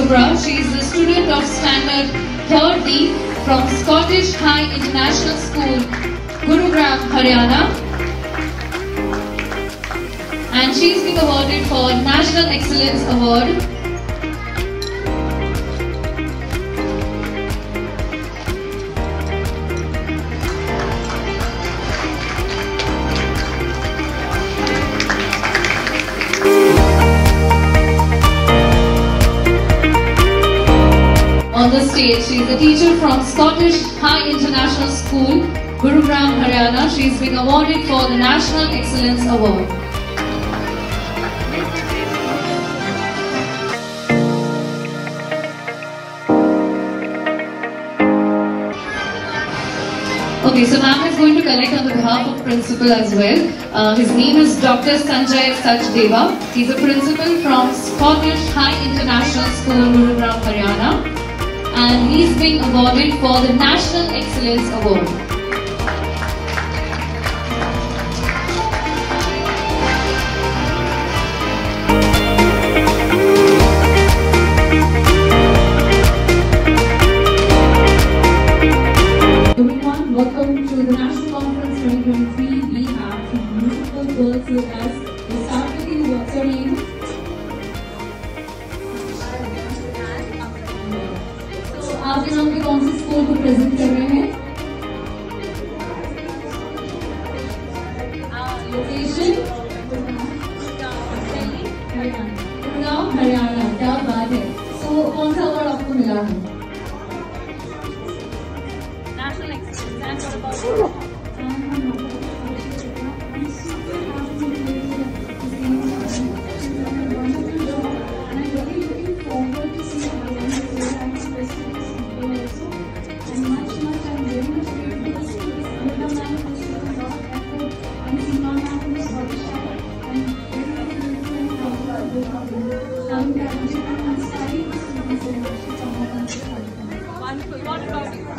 Chopra. She is a student of Standard 3D from Scottish High International School, Gurugram, Haryana. And she is being awarded for National Excellence Award. On the stage, she is a teacher from Scottish High International School, Gurugram, Haryana. She is being awarded for the National Excellence Award. Okay, so ma'am is going to collect on the behalf of principal as well. His name is Dr. Sanjay Sachdeva. He's a principal from Scottish High International School, Gurugram, Haryana. And he's being awarded for the National Excellence Award. Everyone, welcome to the National Conference 2023. We have two beautiful girls with us. We'll start with you. What's your name? आपके नाम पे कौन से school को present कर रहे हैं? Location Gurgaon Haryana. क्या बात है. सो कौन सा अवार्ड आपको मिला है? National excellence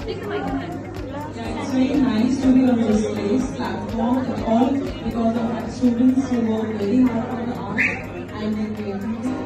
It's very nice to be on this place platform at all because of our students who work very hard for the art and the creativity.